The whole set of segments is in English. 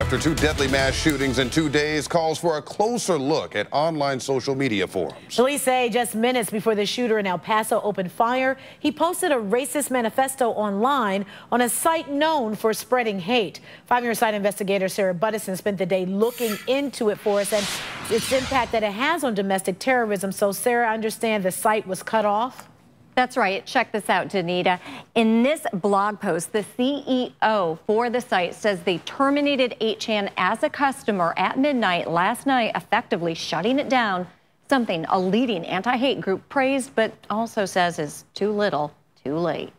After two deadly mass shootings in 2 days calls for a closer look at online social media forums. Police say just minutes before the shooter in El Paso opened fire, he posted a racist manifesto online on a site known for spreading hate. Five-year site investigator Sarah Buddison spent the day looking into it for us and its impact that it has on domestic terrorism. So, Sarah, I understand the site was cut off? That's right. Check this out, Danita. In this blog post, the CEO for the site says they terminated 8chan as a customer at midnight last night, effectively shutting it down, something a leading anti-hate group praised but also says is too little, too late.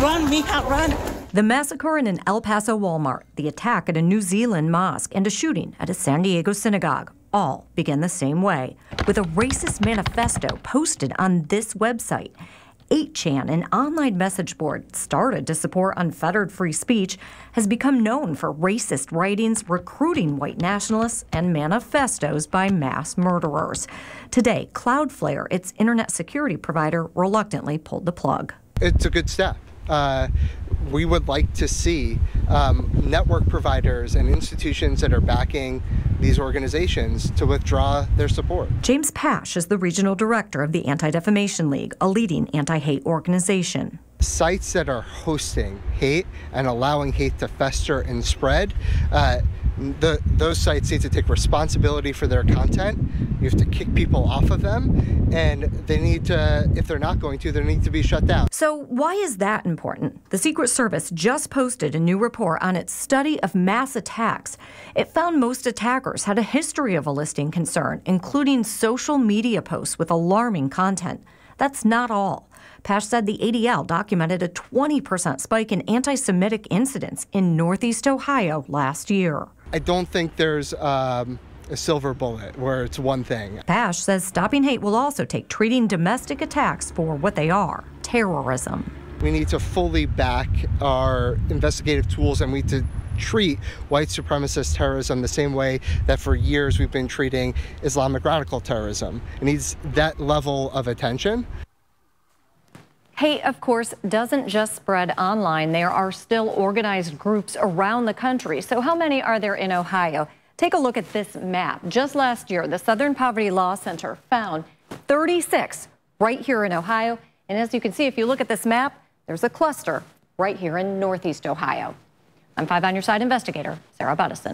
Run, Mija, run. The massacre in an El Paso Walmart, the attack at a New Zealand mosque, and a shooting at a San Diego synagogue all began the same way, with a racist manifesto posted on this website. 8chan, an online message board started to support unfettered free speech, has become known for racist writings, recruiting white nationalists, and manifestos by mass murderers. Today, Cloudflare, its internet security provider, reluctantly pulled the plug. It's a good step. We would like to see network providers and institutions that are backing these organizations to withdraw their support. James Pash is the regional director of the Anti-Defamation League, a leading anti-hate organization. Sites that are hosting hate and allowing hate to fester and spread, those sites need to take responsibility for their content. You have to kick people off of them, and they need to, if they're not going to, they need to be shut down. So why is that important? The Secret Service just posted a new report on its study of mass attacks. It found most attackers had a history of eliciting concern, including social media posts with alarming content. That's not all. Pash said the ADL documented a 20% spike in anti-Semitic incidents in Northeast Ohio last year. I don't think there's a silver bullet where it's one thing. Pash says stopping hate will also take treating domestic attacks for what they are, terrorism. We need to fully back our investigative tools, and we need to treat white supremacist terrorism the same way that for years we've been treating Islamic radical terrorism. It needs that level of attention. Hate, of course, doesn't just spread online. There are still organized groups around the country. So how many are there in Ohio? Take a look at this map. Just last year, the Southern Poverty Law Center found 36 right here in Ohio. And as you can see, if you look at this map, there's a cluster right here in Northeast Ohio. I'm 5 on your side investigator, Sarah Buddison.